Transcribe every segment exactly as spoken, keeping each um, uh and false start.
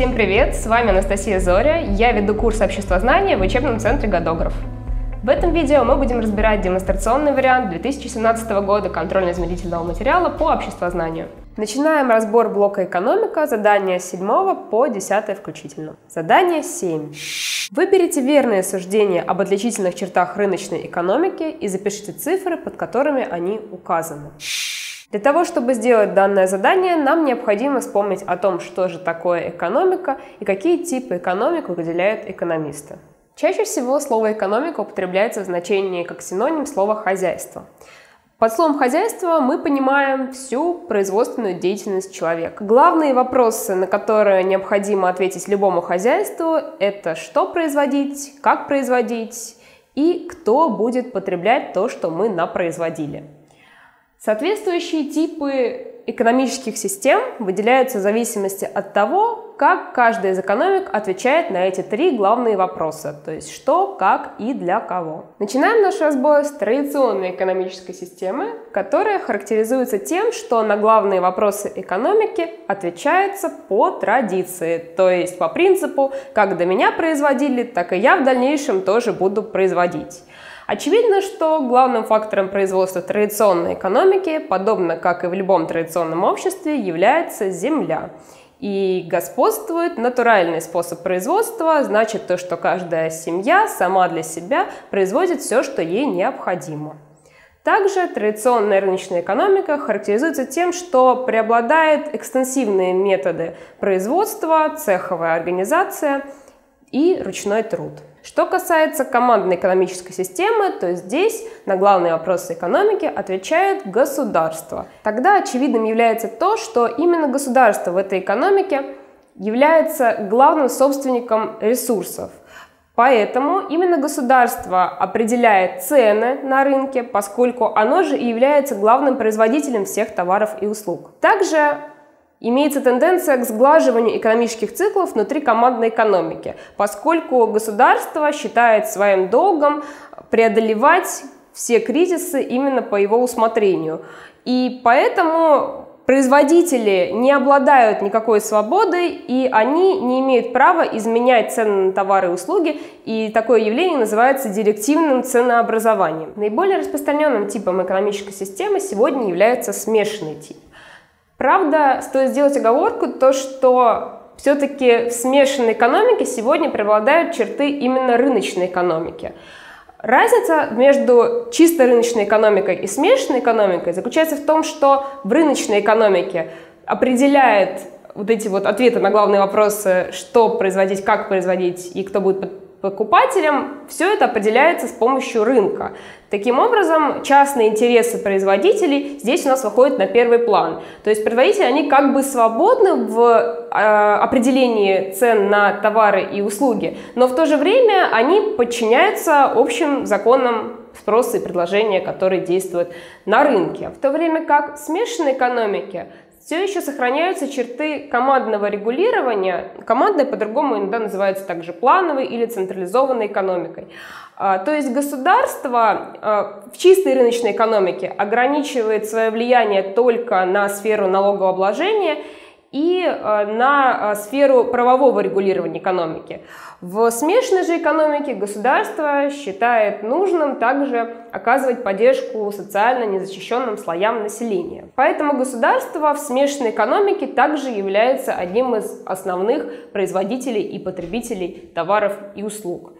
Всем привет! С вами Анастасия Зоря, я веду курс обществознания в учебном центре «Годограф». В этом видео мы будем разбирать демонстрационный вариант две тысячи семнадцатого года контрольно-измерительного материала по обществознанию. Начинаем разбор блока «Экономика», задание с седьмого по десятое включительно. Задание семь. Выберите верные суждения об отличительных чертах рыночной экономики и запишите цифры, под которыми они указаны. Для того, чтобы сделать данное задание, нам необходимо вспомнить о том, что же такое экономика и какие типы экономик выделяют экономисты. Чаще всего слово «экономика» употребляется в значении как синоним слова «хозяйство». Под словом «хозяйство» мы понимаем всю производственную деятельность человека. Главные вопросы, на которые необходимо ответить любому хозяйству, это что производить, как производить и кто будет потреблять то, что мы напроизводили. Соответствующие типы экономических систем выделяются в зависимости от того, как каждый из экономик отвечает на эти три главные вопроса, то есть что, как и для кого. Начинаем наш разбор с традиционной экономической системы, которая характеризуется тем, что на главные вопросы экономики отвечается по традиции, то есть по принципу «как до меня производили, так и я в дальнейшем тоже буду производить». Очевидно, что главным фактором производства традиционной экономики, подобно как и в любом традиционном обществе, является земля. И господствует натуральный способ производства, значит то, что каждая семья сама для себя производит все, что ей необходимо. Также традиционная рыночная экономика характеризуется тем, что преобладают экстенсивные методы производства, цеховая организация и ручной труд. Что касается командной экономической системы, то здесь на главные вопросы экономики отвечает государство. Тогда очевидным является то, что именно государство в этой экономике является главным собственником ресурсов. Поэтому именно государство определяет цены на рынке, поскольку оно же и является главным производителем всех товаров и услуг. Также имеется тенденция к сглаживанию экономических циклов внутри командной экономики, поскольку государство считает своим долгом преодолевать все кризисы именно по его усмотрению. И поэтому производители не обладают никакой свободой, и они не имеют права изменять цены на товары и услуги, и такое явление называется директивным ценообразованием. Наиболее распространенным типом экономической системы сегодня является смешанный тип. Правда, стоит сделать оговорку, то, что все-таки в смешанной экономике сегодня преобладают черты именно рыночной экономики. Разница между чисто рыночной экономикой и смешанной экономикой заключается в том, что в рыночной экономике определяет вот эти вот ответы на главные вопросы, что производить, как производить и кто будет покупателем, все это определяется с помощью рынка. Таким образом, частные интересы производителей здесь у нас выходят на первый план. То есть производители, они как бы свободны в э, определении цен на товары и услуги, но в то же время они подчиняются общим законам спроса и предложения, которые действуют на рынке. В то время как в смешанной экономике все еще сохраняются черты командного регулирования. Командная по-другому иногда называется также плановой или централизованной экономикой. То есть государство в чистой рыночной экономике ограничивает свое влияние только на сферу налогообложения и на сферу правового регулирования экономики. В смешанной же экономике государство считает нужным также оказывать поддержку социально незащищенным слоям населения. Поэтому государство в смешанной экономике также является одним из основных производителей и потребителей товаров и услуг.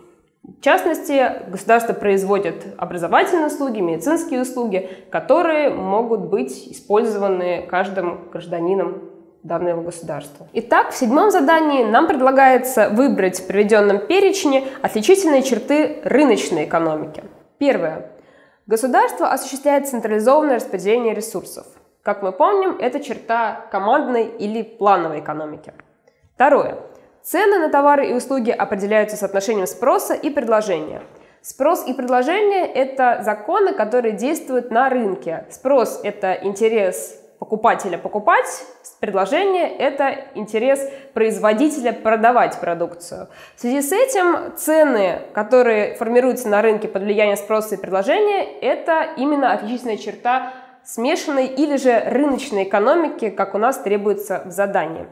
В частности, государство производит образовательные услуги, медицинские услуги, которые могут быть использованы каждым гражданином данного государства. Итак, в седьмом задании нам предлагается выбрать в приведенном перечне отличительные черты рыночной экономики. Первое. Государство осуществляет централизованное распределение ресурсов. Как мы помним, это черта командной или плановой экономики. Второе. Цены на товары и услуги определяются соотношением спроса и предложения. Спрос и предложение – это законы, которые действуют на рынке. Спрос – это интерес покупателя покупать, предложение – это интерес производителя продавать продукцию. В связи с этим цены, которые формируются на рынке под влиянием спроса и предложения, это именно отличительная черта смешанной или же рыночной экономики, как у нас требуется в задании.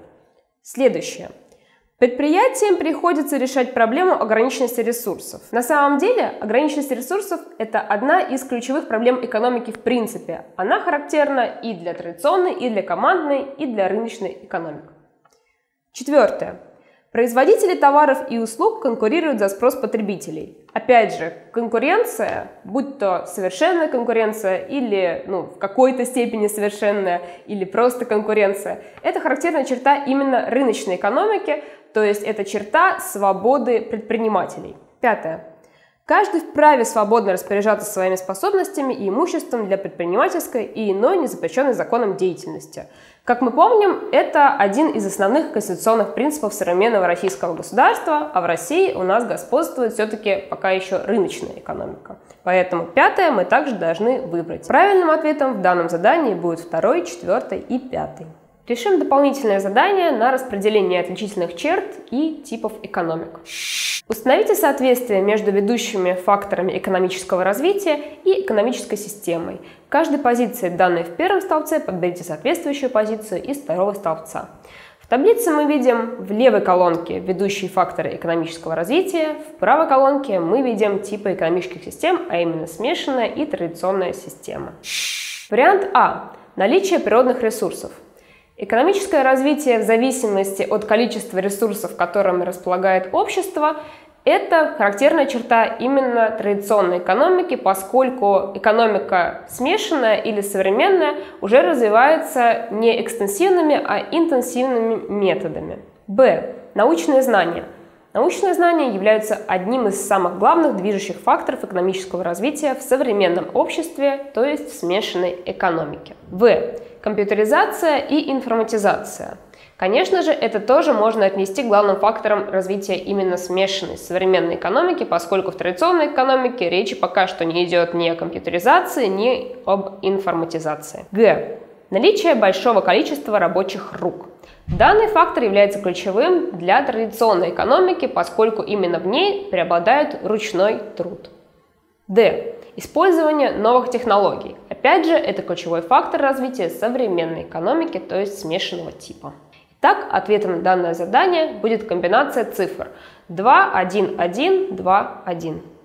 Следующее. Предприятиям приходится решать проблему ограниченности ресурсов. На самом деле, ограниченность ресурсов – это одна из ключевых проблем экономики в принципе. Она характерна и для традиционной, и для командной, и для рыночной экономики. Четвертое. Производители товаров и услуг конкурируют за спрос потребителей. Опять же, конкуренция, будь то совершенная конкуренция или ну, в какой-то степени совершенная, или просто конкуренция, это характерная черта именно рыночной экономики, то есть это черта свободы предпринимателей. Пятое. Каждый вправе свободно распоряжаться своими способностями и имуществом для предпринимательской и иной, не запрещенной законом деятельности. Как мы помним, это один из основных конституционных принципов современного российского государства, а в России у нас господствует все-таки пока еще рыночная экономика. Поэтому пятое мы также должны выбрать. Правильным ответом в данном задании будет второй, четвертый и пятый. Решим дополнительное задание на распределение отличительных черт и типов экономик. Установите соответствие между ведущими факторами экономического развития и экономической системой. В каждой позиции, данной в первом столбце, подберите соответствующую позицию из второго столбца. В таблице мы видим в левой колонке ведущие факторы экономического развития, в правой колонке мы видим типы экономических систем, а именно смешанная и традиционная система. Вариант А. Наличие природных ресурсов. Экономическое развитие в зависимости от количества ресурсов, которыми располагает общество, это характерная черта именно традиционной экономики, поскольку экономика смешанная или современная уже развивается не экстенсивными, а интенсивными методами. Б. Научные знания. Научные знания являются одним из самых главных движущих факторов экономического развития в современном обществе, то есть в смешанной экономике. В. Компьютеризация и информатизация. Конечно же, это тоже можно отнести к главным факторам развития именно смешанной современной экономики, поскольку в традиционной экономике речи пока что не идет ни о компьютеризации, ни об информатизации. Г. Наличие большого количества рабочих рук. Данный фактор является ключевым для традиционной экономики, поскольку именно в ней преобладает ручной труд. Д. Использование новых технологий. Опять же, это ключевой фактор развития современной экономики, то есть смешанного типа. Итак, ответом на данное задание будет комбинация цифр два, один, один, два, один.